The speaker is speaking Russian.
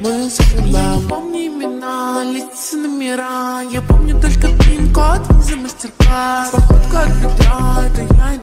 Мы сохраняем, помню имена, лица, номера. Я помню только пин-код за мастер-класс. Походка от бедра, это я и